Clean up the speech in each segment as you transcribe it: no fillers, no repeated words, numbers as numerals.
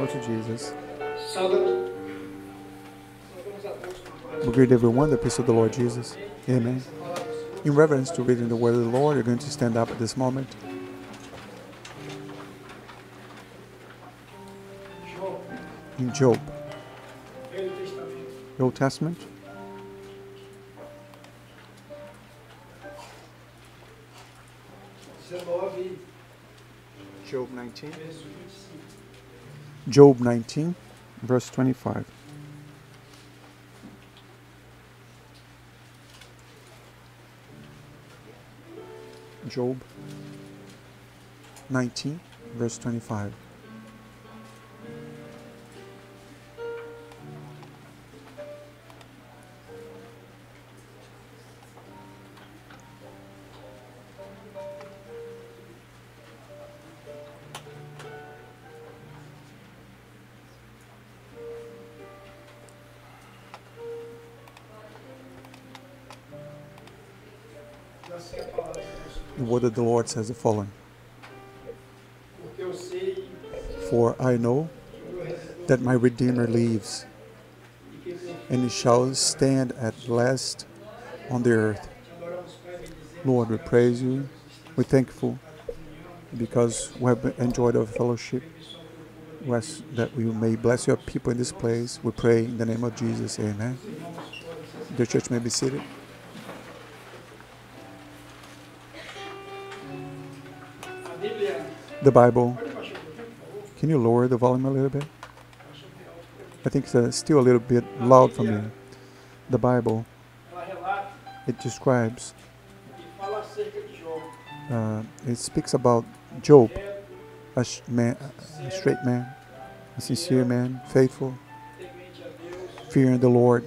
Go to Jesus. We greet everyone the peace of the Lord Jesus. Amen. In reverence to reading the word of the Lord, you're going to stand up at this moment. In Job, the Old Testament. Job 19. Job 19, verse 25. Job 19, verse 25. The word of the Lord says the following: For I know that my Redeemer lives, and he shall stand at last on the earth. Lord, we praise you. We're thankful because we have enjoyed our fellowship. We ask that we may bless your people in this place. We pray in the name of Jesus. Amen. The church may be seated. The Bible. Can you lower the volume a little bit? I think it's still a little bit loud for me. The Bible, it describes, it speaks about Job, a straight man, a sincere man, faithful, fearing the Lord,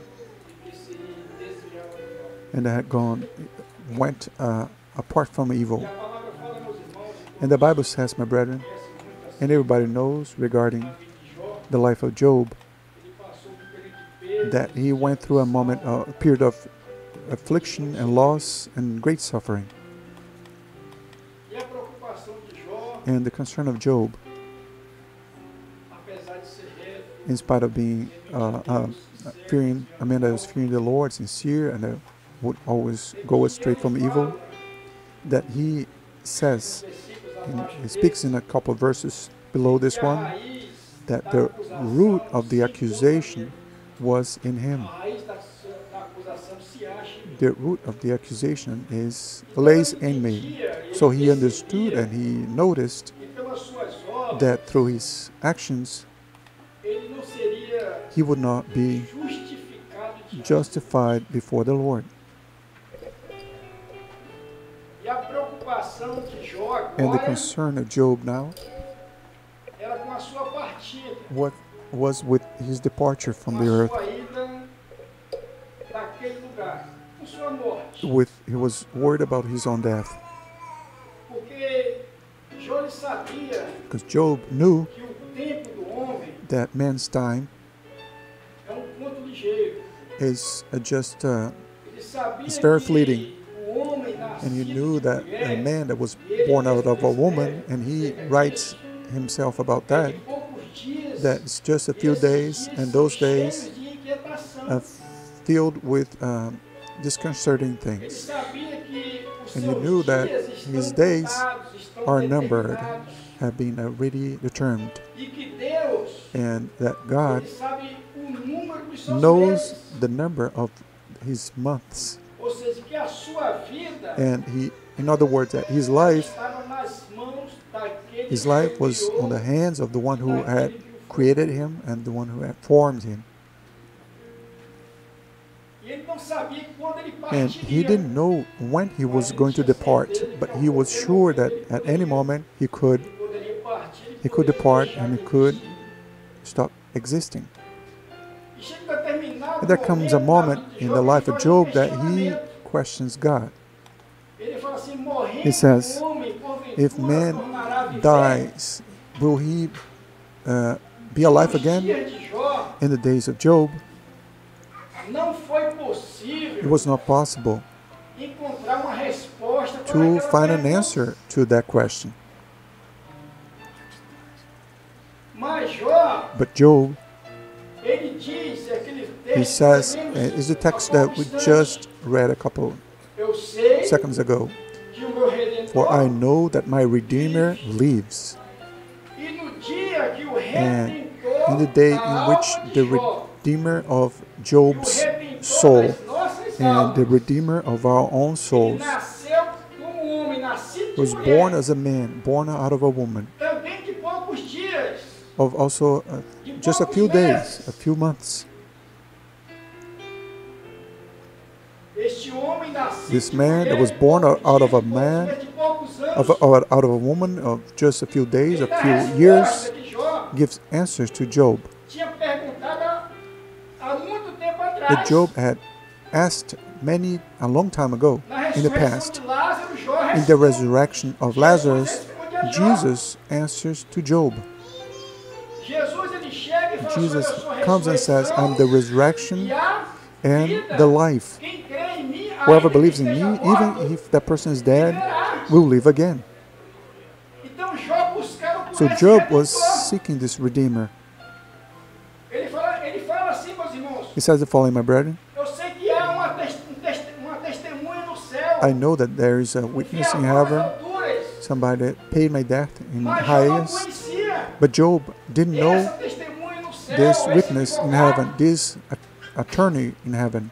and that had went apart from evil. And the Bible says, my brethren, and everybody knows regarding the life of Job, that he went through a period of affliction and loss and great suffering. And the concern of Job, in spite of being fearing, a man that was fearing the Lord, sincere, and that would always go straight from evil, that he says, he speaks in a couple of verses below this one, that the root of the accusation was in him. The root of the accusation lays in me. So he understood and he noticed that through his actions he would not be justified before the Lord. And the concern of Job now what was with his departure from the earth. He was worried about his own death. Because Job knew that man's time is just it's very fleeting. And he knew that a man that was born out of a woman, and he writes himself about that, that it's just a few days, and those days are filled with disconcerting things. And he knew that his days are numbered, have been already determined, and that God knows the number of his months. And he, in other words, that his life was on the hands of the one who had created him and the one who had formed him. And he didn't know when he was going to depart, but he was sure that at any moment he could depart and he could stop existing. And there comes a moment in the life of Job that he questions God. He says, if man dies, will he be alive again? In the days of Job, it was not possible to find an answer to that question. But Job, he says, is the text that we just read a couple seconds ago. For I know that my Redeemer lives. And in the day in which the Redeemer of Job's soul and the Redeemer of our own souls was born as a man, born out of a woman, of also just a few days, a few months. This man that was born out of a man, out of a woman, of just a few days, a few years, gives answers to Job. That Job had asked a long time ago, in the past. In the resurrection of Lazarus, Jesus answers to Job. Jesus comes and says, I'm the resurrection and the life. Whoever believes in me, even if that person is dead, will live again. So Job was seeking this Redeemer. He says the following, my brethren. I know that there is a witness in heaven, somebody that paid my debt in highest. But Job didn't know this witness in heaven, this attorney in heaven.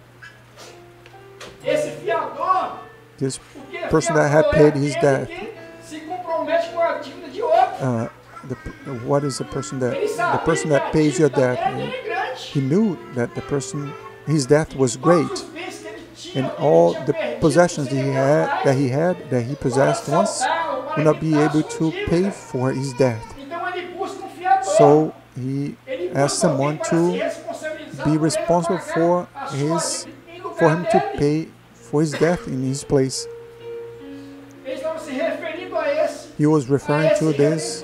This person that had paid his debt. What is the person that? The person that pays your debt. He knew that the person, his death was great. And all the possessions that he possessed once, would not be able to pay for his debt. So he asked someone to be responsible for him to pay for his death in his place. He was referring to this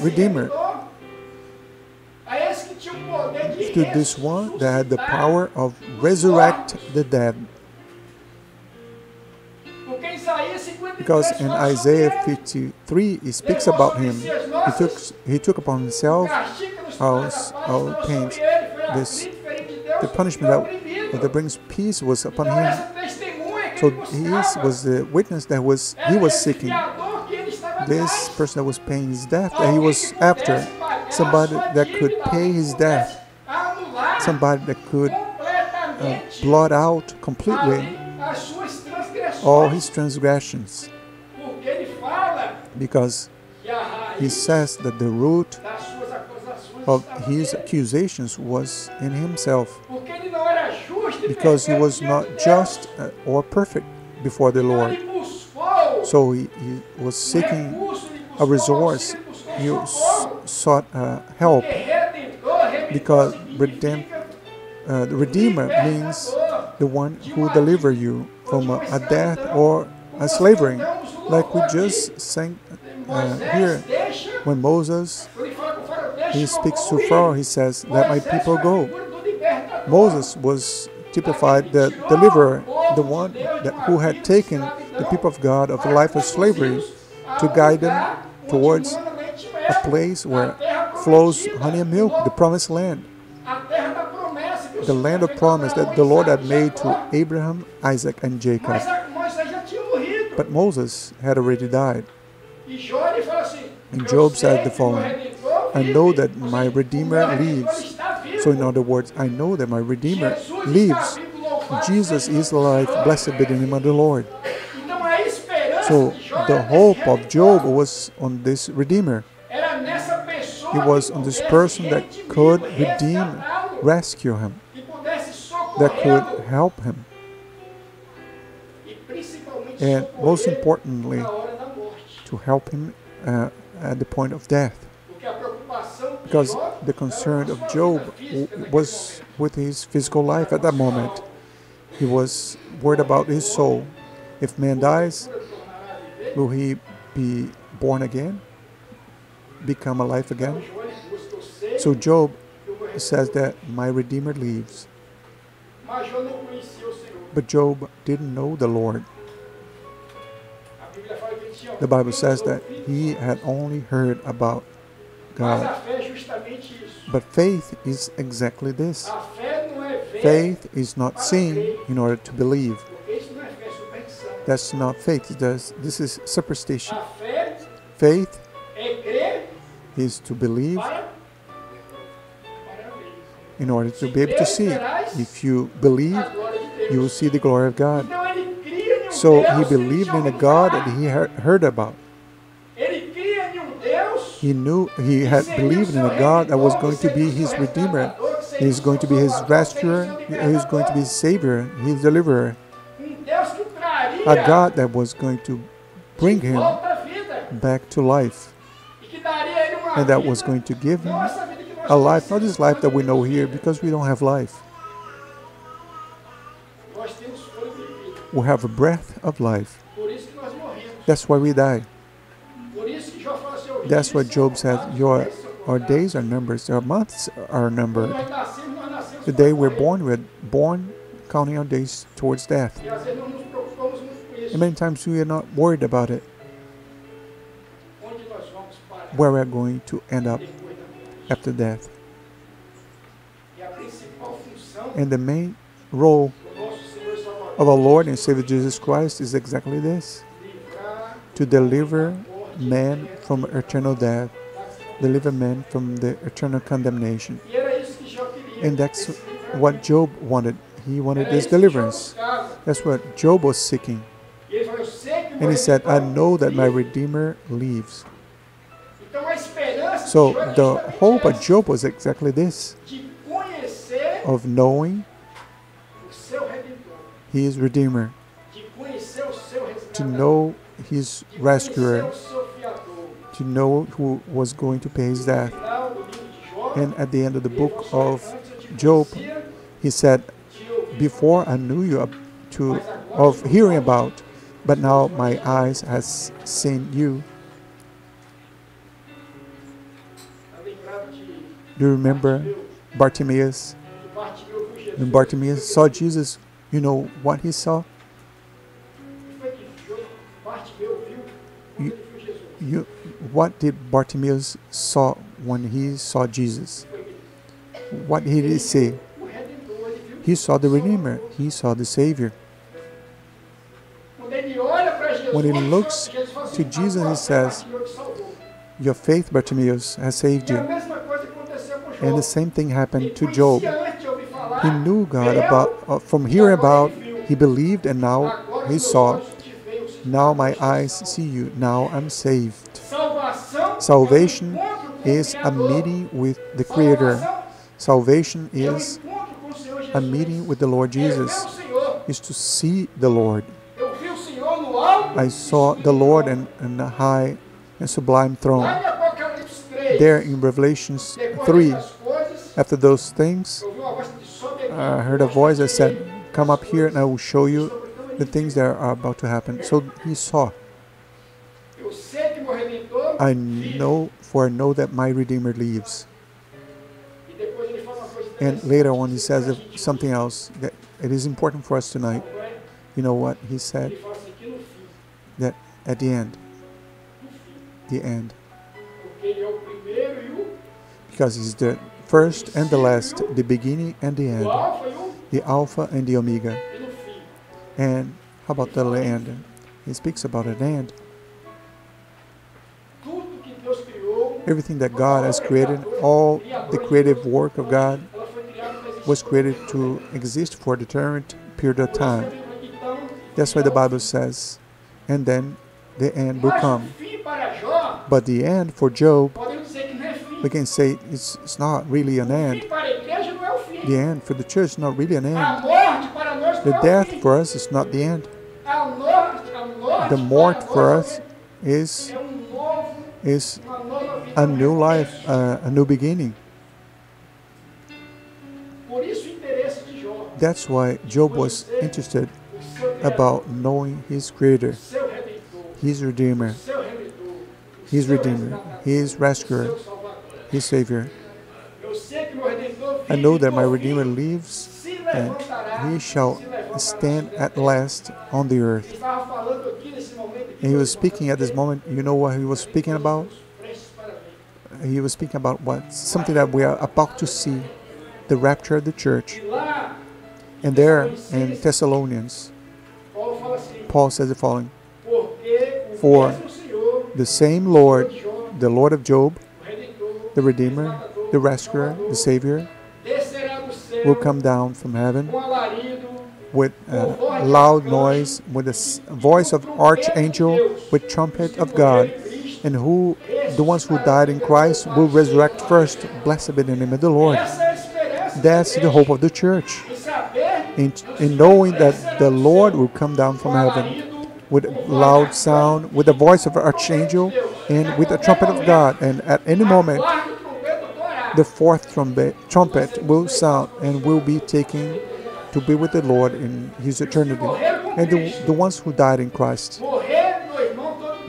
Redeemer, to this one that had the power of resurrect the dead. Because in Isaiah 53, he speaks about him. He took upon himself our pains. The punishment that brings peace was upon him. So he was the witness that he was seeking. This person that was paying his debt, that he was after. Somebody that could pay his debt. Somebody that could blot out completely all his transgressions, because he says that the root of his accusations was in himself, because he was not just or perfect before the Lord. So he was seeking a resource, he sought help, because the Redeemer means the one who delivers you from a death or a slavery, like we just sang here. When Moses, he speaks to Pharaoh, he says, let my people go. Moses was typified the deliverer, the one who had taken the people of God of a life of slavery to guide them towards a place where flows honey and milk, the promised land. The land of promise that the Lord had made to Abraham, Isaac, and Jacob. But Moses had already died. And Job said the following, I know that my Redeemer lives. So in other words, I know that my Redeemer lives. Jesus is alive, blessed be the name of the Lord. So the hope of Job was on this Redeemer. It was on this person that could redeem, rescue him, that could help him, and most importantly, to help him at the point of death, because the concern of Job was with his physical life at that moment. He was worried about his soul. If man dies, will he be born again, become alive again? So Job says that my Redeemer lives. But Job didn't know the Lord. The Bible says that he had only heard about God. But faith is exactly this. Faith is not seen in order to believe. That's not faith. This is superstition. Faith is to believe in order to be able to see. If you believe, you will see the glory of God. So he believed in a God that he heard about. He knew, he had believed in a God that was going to be his Redeemer. He is going to be his rescuer. He is going to be his Savior, his Deliverer. A God that was going to bring him back to life. And that was going to give him a life, not this life that we know here, because we don't have life. We have a breath of life. That's why we die. That's what Job said, our days are numbered, our months are numbered. The day we're born counting our days towards death. And many times we are not worried about it. Where we're going to end up after death. And the main role of our Lord and Savior Jesus Christ is exactly this. To deliver man from eternal death, deliver man from the eternal condemnation. And that's what Job wanted. He wanted this deliverance. That's what Job was seeking. And he said, I know that my Redeemer lives. So the hope of Job was exactly this, of knowing his Redeemer, to know his rescuer, to know who was going to pay his death. And at the end of the book of Job, he said, before I knew you of hearing about, but now my eyes has seen you. Do you remember Bartimaeus? When Bartimaeus saw Jesus, you know what he saw? What did Bartimaeus saw when he saw Jesus? What did he see? He saw the Redeemer. He saw the Savior. When he looks to Jesus, he says, your faith, Bartimaeus, has saved you. And the same thing happened to Job. He knew God from hearing about, he believed, and now he saw. Now my eyes see you. Now I'm saved. Salvation is a meeting with the Creator. Salvation is a meeting with the Lord Jesus. Is to see the Lord. I saw the Lord in a high and sublime throne. There in Revelations 3, after those things, I heard a voice that said, come up here and I will show you the things that are about to happen. So he saw. I know that my Redeemer lives. And later on he says something else that it is important for us tonight. You know what he said? That at the end. Because he's the first and the last, the beginning and the end, the Alpha and the Omega. And how about the land? He speaks about a land. Everything that God has created, all the creative work of God, was created to exist for a determined period of time. That's why the Bible says, and then the end will come. But the end for Job, we can say it's not really an end. The end for the church is not really an end. The death for us is not the end. The mort for us is a new life, a new beginning. That's why Job was interested about knowing his Creator, his Redeemer, his rescuer, his Savior. I know that my Redeemer lives, and he shall stand at last on the earth. And he was speaking at this moment. You know what he was speaking about? he was speaking about what something that we are about to see, the rapture of the church. And there in Thessalonians, Paul says the following: for the same Lord, the Lord of Job, the Redeemer, the Rescuer, the Savior, will come down from heaven with a loud noise, with the voice of archangel, with trumpet of God, and who the ones who died in Christ will resurrect first. Blessed be the name of the Lord. That's the hope of the church, in knowing that the Lord will come down from heaven with a loud sound, with the voice of archangel, and with the trumpet of God. And at any moment, the fourth trumpet will sound, and will be taken to be with the Lord in His eternity. And the ones who died in Christ,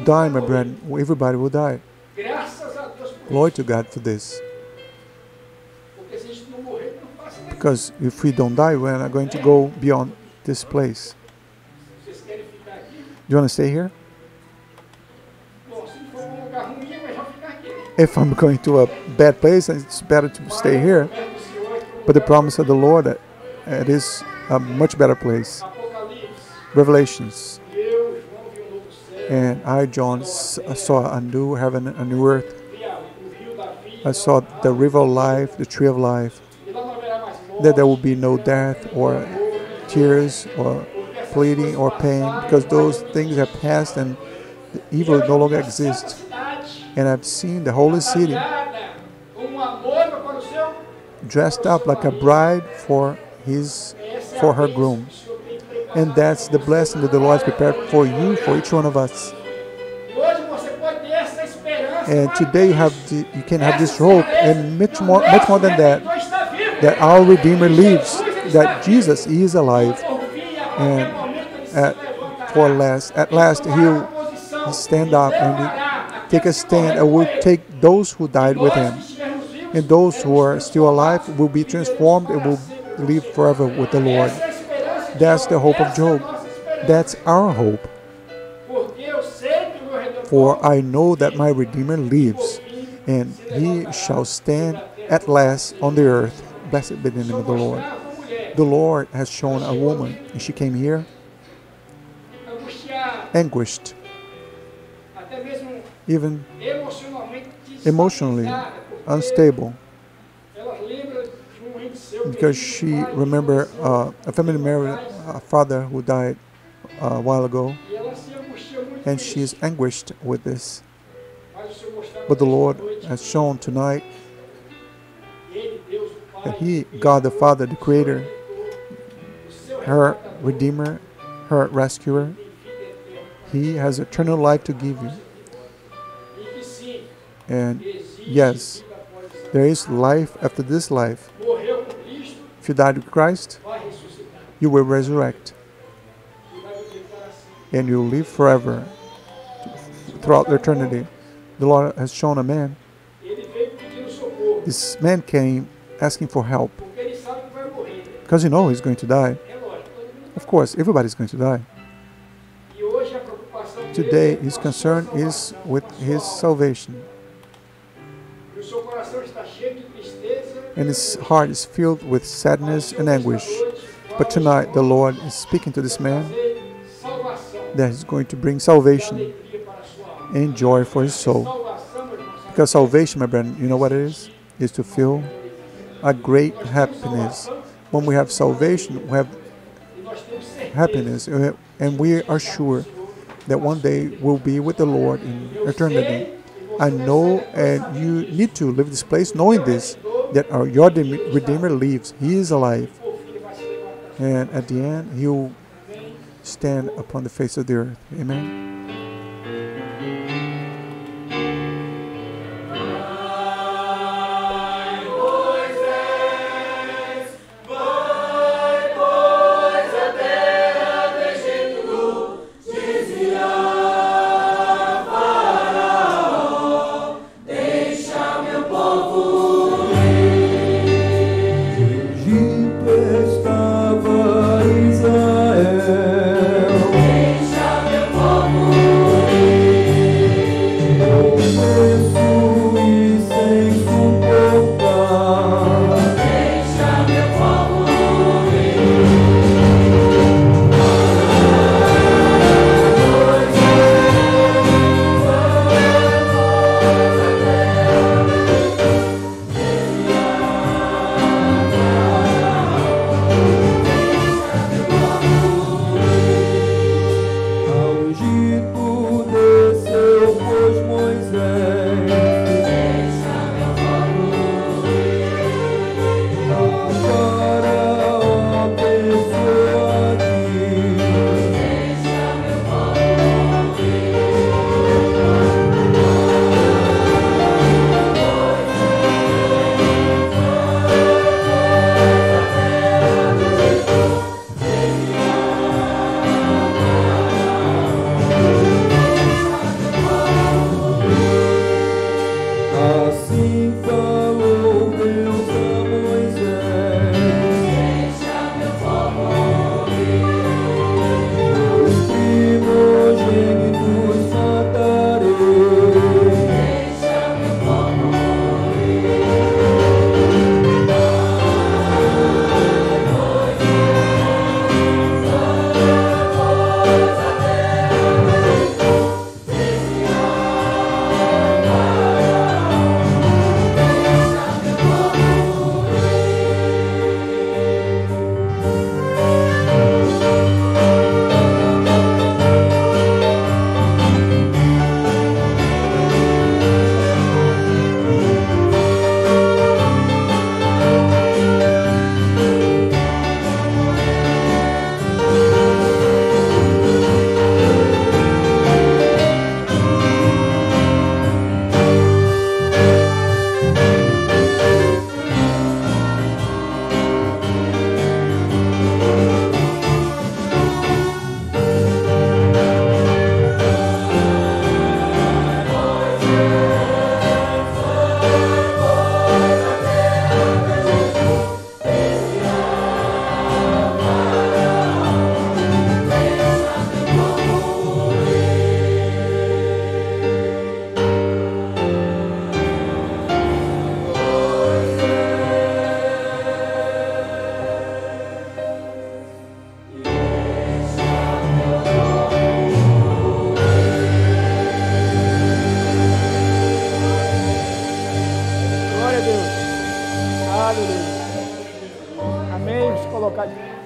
die, my brethren, everybody will die. Glory to God for this. Because if we don't die, we're not going to go beyond this place. Do you want to stay here? If I'm going to a bad place, it's better to stay here. But the promise of the Lord, it is a much better place. Revelations. And I, John, saw a new heaven and a new earth. I saw the river of life, the tree of life. That there will be no death, or tears, or pleading, or pain, because those things have passed and the evil no longer exists. And I've seen the holy city dressed up like a bride for her groom. And that's the blessing that the Lord has prepared for you, for each one of us. And today you have you can have this hope, and much more than that our Redeemer lives, that Jesus is alive, and at last He'll stand up and take a stand, and will take those who died with Him, and those who are still alive will be transformed and will live forever with the Lord. That's the hope of Job. That's our hope. For I know that my Redeemer lives, and He shall stand at last on the earth. Blessed be the name of the Lord. The Lord has shown a woman, and she came here anguished, even emotionally unstable, because she remembered a family member, a father who died a while ago, and she is anguished with this. But the Lord has shown tonight that He, God the Father, the Creator, her Redeemer, her Rescuer, He has eternal life to give you. And yes, there is life after this life. If you died with Christ, you will resurrect, and you will live forever throughout eternity. The Lord has shown a man. This man came asking for help, because you know he's going to die. Of course, everybody's going to die. Today his concern is with his salvation, and his heart is filled with sadness and anguish. But tonight the Lord is speaking to this man that is going to bring salvation and joy for his soul. Because salvation, my brethren, you know what it is? It is to feel a great happiness. When we have salvation, we have happiness, and we are sure that one day we'll be with the Lord in eternity. I know, and you need to leave this place knowing this, that your Redeemer lives. He is alive, and at the end He'll stand upon the face of the earth. Amen. Deixa meu povo pois Moisés.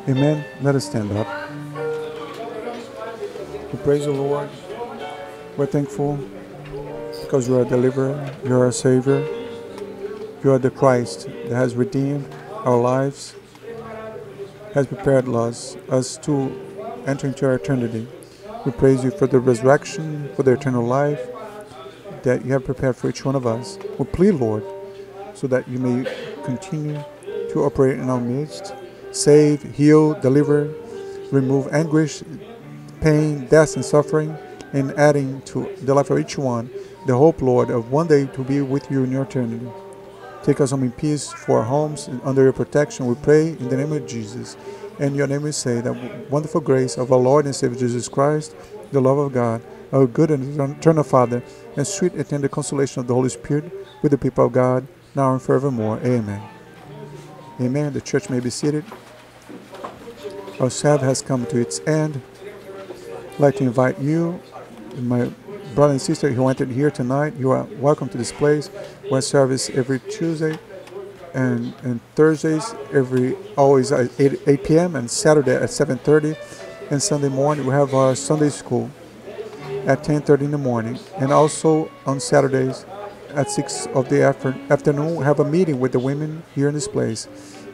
Amen. Let us stand up. We praise the Lord. We're thankful because you are a deliverer. You are a savior. You are the Christ that has redeemed our lives, has prepared us to enter into our eternity. We praise you for the resurrection, for the eternal life that you have prepared for each one of us. We plead, Lord, so that you may continue to operate in our midst. Save, heal, deliver, remove anguish, pain, death, and suffering, and adding to the life of each one the hope, Lord, of one day to be with you in your eternity. Take us home in peace for our homes and under your protection. We pray in the name of Jesus. And in your name we say that wonderful grace of our Lord and Savior Jesus Christ, the love of God, our good and eternal Father, and sweet and tender consolation of the Holy Spirit with the people of God, now and forevermore. Amen. Amen. The church may be seated. Our Sabbath has come to its end. I'd like to invite you, my brother and sister who entered here tonight, you are welcome to this place. We have service every Tuesday and Thursdays, always at 8 p.m. and Saturday at 7:30. And Sunday morning, we have our Sunday school at 10:30 in the morning. And also on Saturdays, at 6 of the afternoon, we have a meeting with the women here in this place,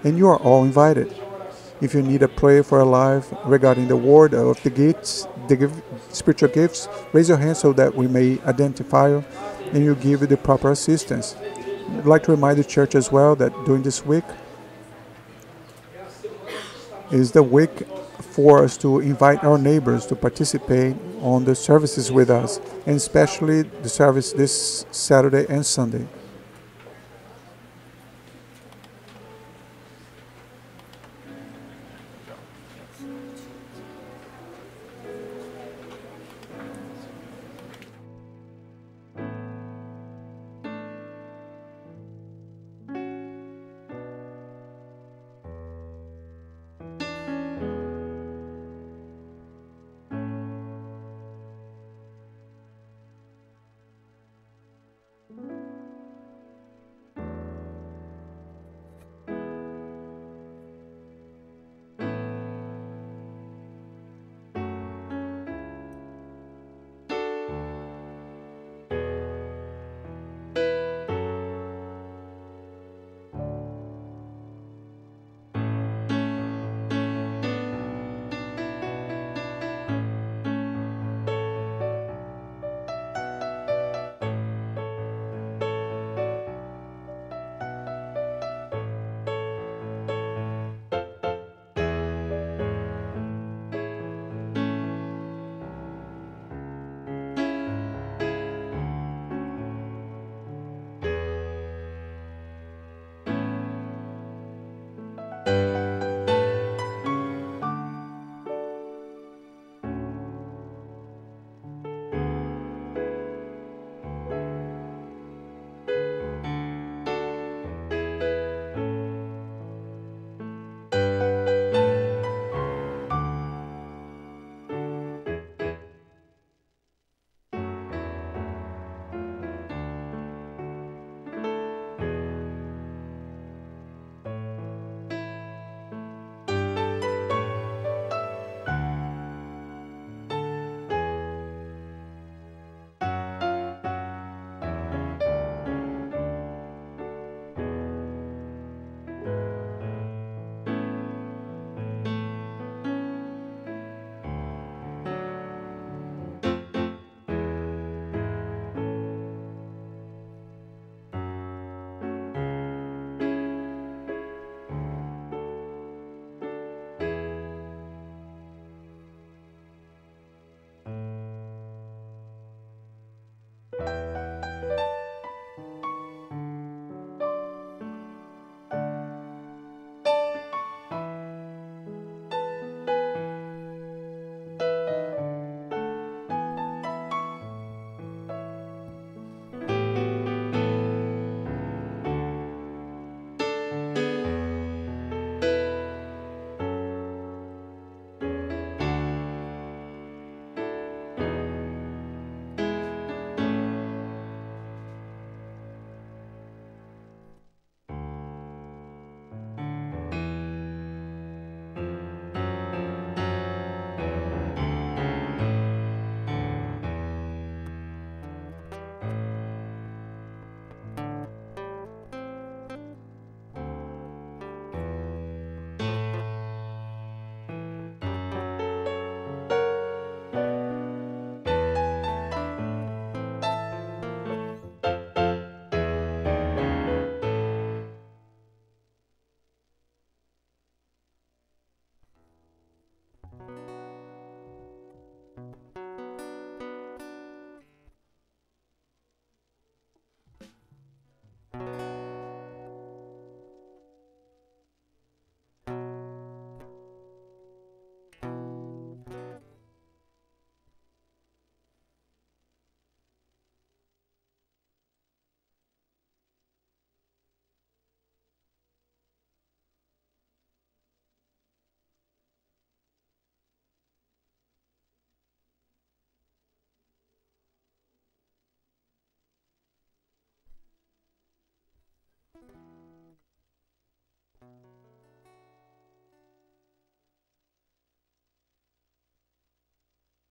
and you are all invited. If you need a prayer for a life regarding the word of the gifts, spiritual gifts, raise your hand so that we may identify you and you give you the proper assistance. I'd like to remind the church as well that during this week is the week for us to invite our neighbors to participate on the services with us, and especially the service this Saturday and Sunday.